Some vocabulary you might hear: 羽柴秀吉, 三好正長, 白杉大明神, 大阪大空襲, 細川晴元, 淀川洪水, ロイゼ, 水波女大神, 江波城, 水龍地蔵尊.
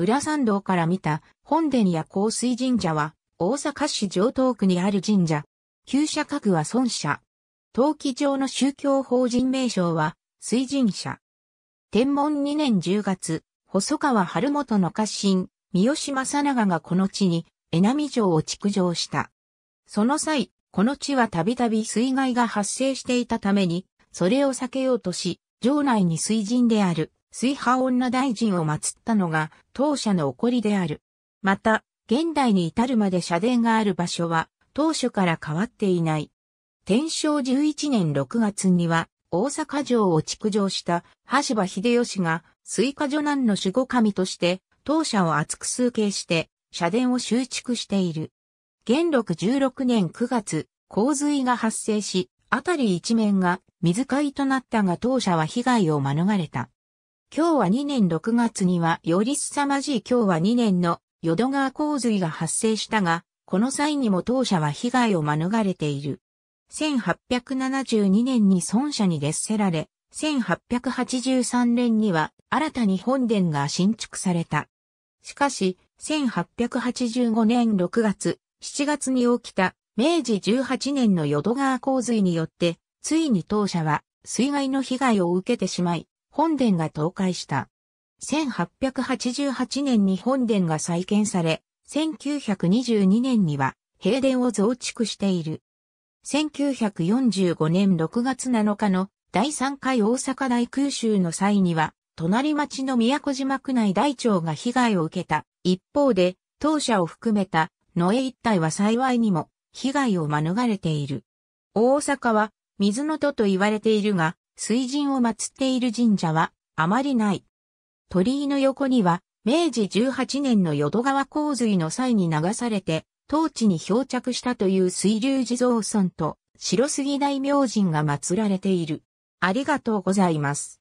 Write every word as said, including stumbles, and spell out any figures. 裏参道から見た本殿や香水神社は大阪市城東区にある神社。旧社家具は尊社。登記上の宗教法人名称は水神社。天文にねんじゅうがつ、細川晴元の家臣、三好正長がこの地に江波城を築城した。その際、この地はたびたび水害が発生していたために、それを避けようとし、城内に水神である水波女大神を祀ったのが当社の起こりである。また、現代に至るまで社殿がある場所は当初から変わっていない。天正じゅういちねんろくがつには大阪城を築城した羽柴秀吉が水火女難の守護神として当社を厚く崇敬して社殿を修築している。元禄じゅうろくねんくがつ、洪水が発生し、あたり一面が水海となったが当社は被害を免れた。今日はにねんろくがつにはよりすさまじい今日はにねんの淀川洪水が発生したが、この際にも当社は被害を免れている。せんはっぴゃくななじゅうにねんに尊社に列せられ、せんはっぴゃくはちじゅうさんねんには新たに本殿が新築された。しかし、せんはっぴゃくはちじゅうごねんろくがつ、しちがつに起きた明治じゅうはちねんの淀川洪水によって、ついに当社は水害の被害を受けてしまい、本殿が倒壊した。せんはっぴゃくはちじゅうはちねんに本殿が再建され、せんきゅうひゃくにじゅうにねんには幣殿を増築している。せんきゅうひゃくよんじゅうごねんろくがつなのかのだいさんかい大阪大空襲の際には、隣町の宮古島区内大町が被害を受けた。一方で、当社を含めた野営一帯は幸いにも被害を免れている。大阪は水の都と言われているが、水神を祀っている神社はあまりない。鳥居の横には、明治じゅうはちねんの淀川洪水の際に流されて、当地に漂着したという水龍地蔵尊と白杉大明神が祀られている。ありがとうございます。